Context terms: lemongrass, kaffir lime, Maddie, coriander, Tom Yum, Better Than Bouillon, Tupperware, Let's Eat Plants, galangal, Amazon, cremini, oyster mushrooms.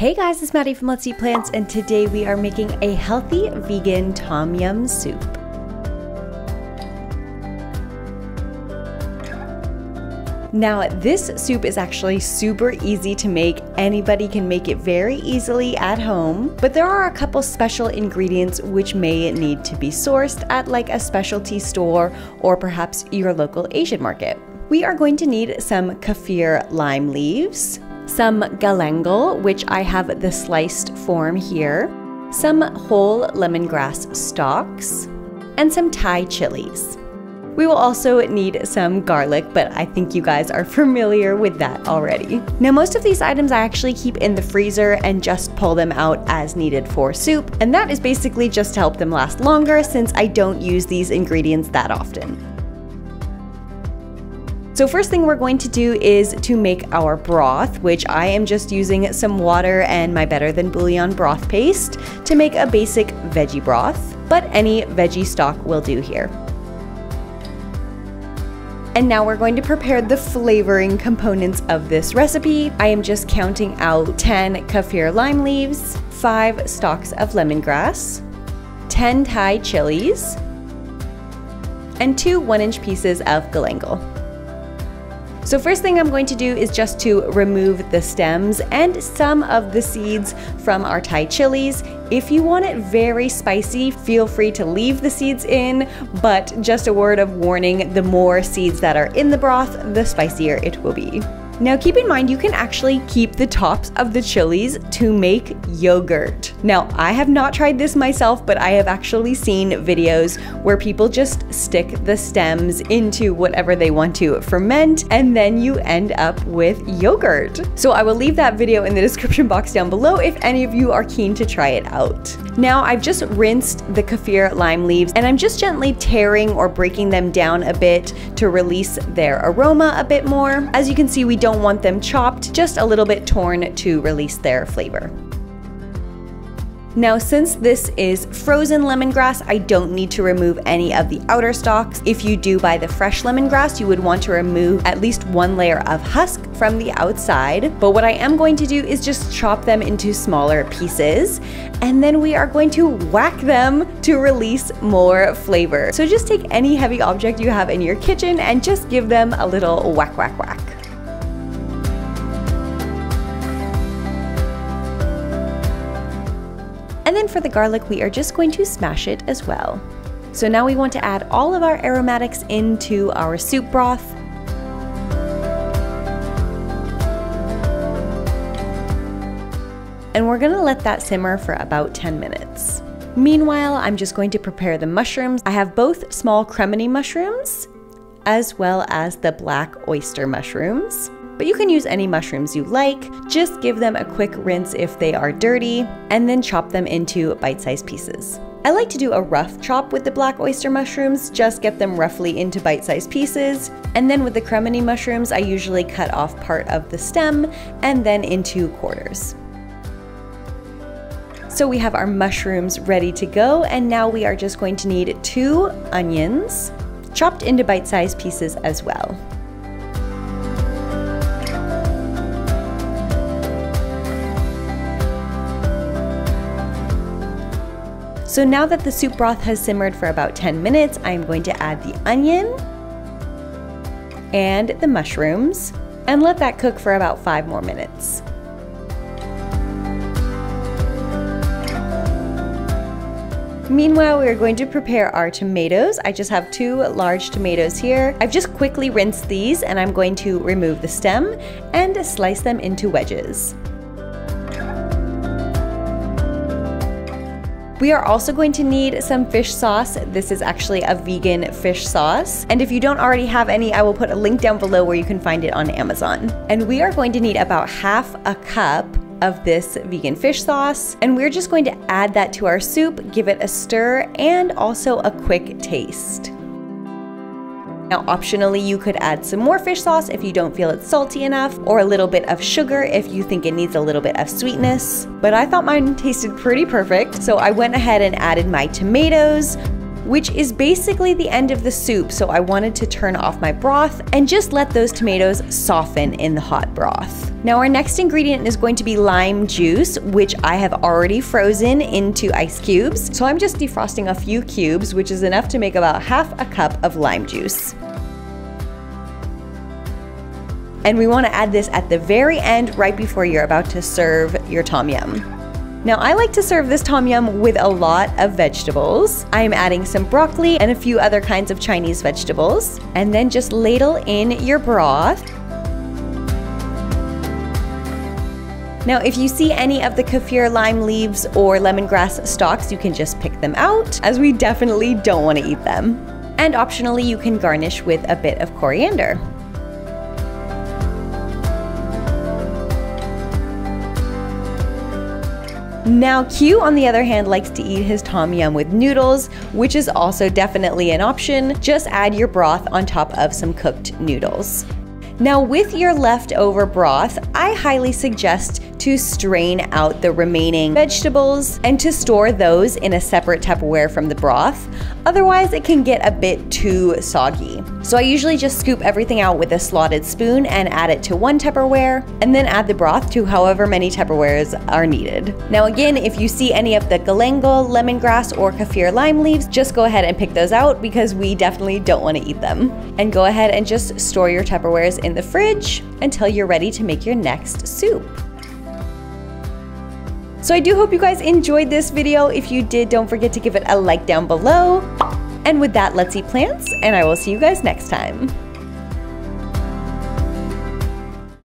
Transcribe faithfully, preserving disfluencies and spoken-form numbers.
Hey guys, it's Maddie from Let's Eat Plants, and today we are making a healthy vegan Tom Yum soup. Now, this soup is actually super easy to make. Anybody can make it very easily at home, but there are a couple special ingredients which may need to be sourced at like a specialty store or perhaps your local Asian market. We are going to need some kaffir lime leaves, some galangal, which I have the sliced form here, some whole lemongrass stalks, and some Thai chilies. We will also need some garlic, but I think you guys are familiar with that already. Now, most of these items I actually keep in the freezer and just pull them out as needed for soup, and that is basically just to help them last longer since I don't use these ingredients that often. So first thing we're going to do is to make our broth, which I am just using some water and my Better Than Bouillon broth paste to make a basic veggie broth, but any veggie stock will do here. And now we're going to prepare the flavoring components of this recipe. I am just counting out ten kaffir lime leaves, five stalks of lemongrass, ten Thai chilies, and two one-inch pieces of galangal. So first thing I'm going to do is just to remove the stems and some of the seeds from our Thai chilies. If you want it very spicy, feel free to leave the seeds in, but just a word of warning, the more seeds that are in the broth, the spicier it will be. Now keep in mind, you can actually keep the tops of the chilies to make yogurt. Now, I have not tried this myself, but I have actually seen videos where people just stick the stems into whatever they want to ferment, and then you end up with yogurt. So I will leave that video in the description box down below if any of you are keen to try it out. Now, I've just rinsed the kaffir lime leaves, and I'm just gently tearing or breaking them down a bit to release their aroma a bit more. As you can see, we don't Don't want them chopped, just a little bit torn to release their flavor. Now, since this is frozen lemongrass, I don't need to remove any of the outer stalks. If you do buy the fresh lemongrass, you would want to remove at least one layer of husk from the outside. But what I am going to do is just chop them into smaller pieces, and then we are going to whack them to release more flavor. So just take any heavy object you have in your kitchen and just give them a little whack, whack, whack. And then for the garlic, we are just going to smash it as well. So now we want to add all of our aromatics into our soup broth. And we're gonna let that simmer for about ten minutes. Meanwhile, I'm just going to prepare the mushrooms. I have both small cremini mushrooms as well as the black oyster mushrooms. But you can use any mushrooms you like. Just give them a quick rinse if they are dirty, and then chop them into bite-sized pieces. I like to do a rough chop with the black oyster mushrooms, just get them roughly into bite-sized pieces. And then with the cremini mushrooms, I usually cut off part of the stem and then into quarters. So we have our mushrooms ready to go, and now we are just going to need two onions, chopped into bite-sized pieces as well. So now that the soup broth has simmered for about ten minutes, I'm going to add the onion and the mushrooms and let that cook for about five more minutes. Meanwhile, we are going to prepare our tomatoes. I just have two large tomatoes here. I've just quickly rinsed these, and I'm going to remove the stem and slice them into wedges. We are also going to need some fish sauce. This is actually a vegan fish sauce. And if you don't already have any, I will put a link down below where you can find it on Amazon. And we are going to need about half a cup of this vegan fish sauce. And we're just going to add that to our soup, give it a stir, and also a quick taste. Now, optionally, you could add some more fish sauce if you don't feel it's salty enough, or a little bit of sugar if you think it needs a little bit of sweetness. But I thought mine tasted pretty perfect, so I went ahead and added my tomatoes. which is basically the end of the soup, so I wanted to turn off my broth and just let those tomatoes soften in the hot broth. Now our next ingredient is going to be lime juice, which I have already frozen into ice cubes. So I'm just defrosting a few cubes, which is enough to make about half a cup of lime juice. And we want to add this at the very end, right before you're about to serve your Tom Yum. Now I like to serve this Tom Yum with a lot of vegetables. I am adding some broccoli and a few other kinds of Chinese vegetables. And then just ladle in your broth. Now if you see any of the kaffir lime leaves or lemongrass stalks, you can just pick them out, as we definitely don't want to eat them. And optionally you can garnish with a bit of coriander. Now Q, on the other hand, likes to eat his Tom Yum with noodles, which is also definitely an option. Just add your broth on top of some cooked noodles. Now with your leftover broth, I highly suggest to strain out the remaining vegetables and to store those in a separate Tupperware from the broth. Otherwise, it can get a bit too soggy. So I usually just scoop everything out with a slotted spoon and add it to one Tupperware, and then add the broth to however many Tupperwares are needed. Now again, if you see any of the galangal, lemongrass, or kaffir lime leaves, just go ahead and pick those out, because we definitely don't want to eat them. And go ahead and just store your Tupperwares in the fridge until you're ready to make your next soup. So I do hope you guys enjoyed this video. If you did, don't forget to give it a like down below. And with that, let's eat plants, and I will see you guys next time.